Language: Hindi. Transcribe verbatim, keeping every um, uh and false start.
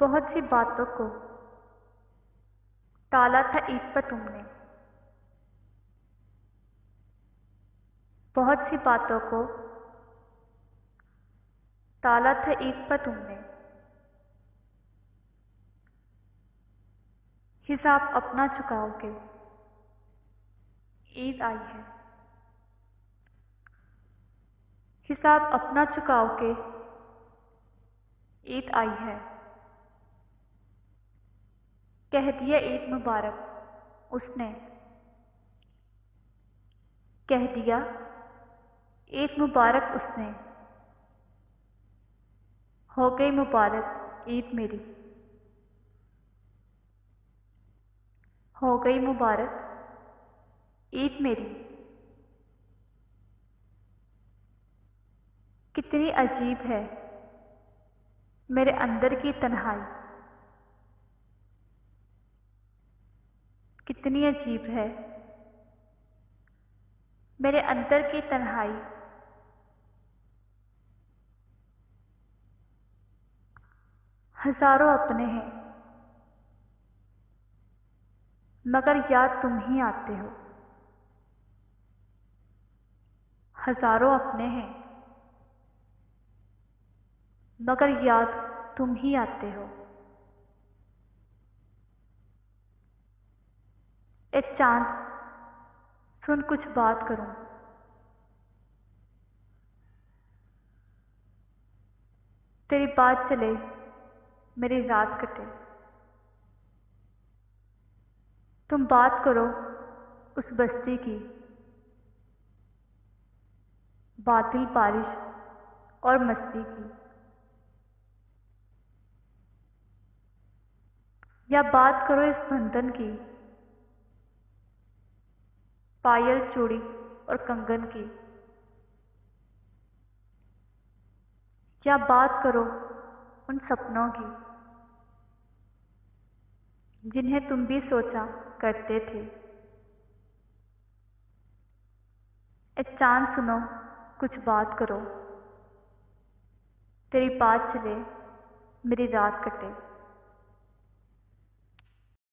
बहुत सी बातों को टाला था ईद पर तुमने, बहुत सी बातों को टाला था ईद पर तुमने। हिसाब अपना चुकाओगे, ईद आई है। हिसाब अपना चुकाओगे, ईद आई है। कह दिया ईद मुबारक उसने, कह दिया ईद मुबारक उसने। हो गई मुबारक ईद मेरी, हो गई मुबारक ईद मेरी। कितनी अजीब है मेरे अंदर की तन्हाई, कितनी अजीब है मेरे अंदर की तन्हाई। हजारों अपने हैं मगर याद तुम ही आते हो, हजारों अपने हैं मगर याद तुम ही आते हो। ए चांद सुन कुछ बात करूं, तेरी बात चले मेरी रात कटे। तुम बात करो उस बस्ती की, बादल बारिश और मस्ती की। या बात करो इस बंधन की, पायल चूड़ी और कंगन की। क्या बात करो उन सपनों की जिन्हें तुम भी सोचा करते थे। ए चांद सुनो कुछ बात करो, तेरी बात चले मेरी रात कटे।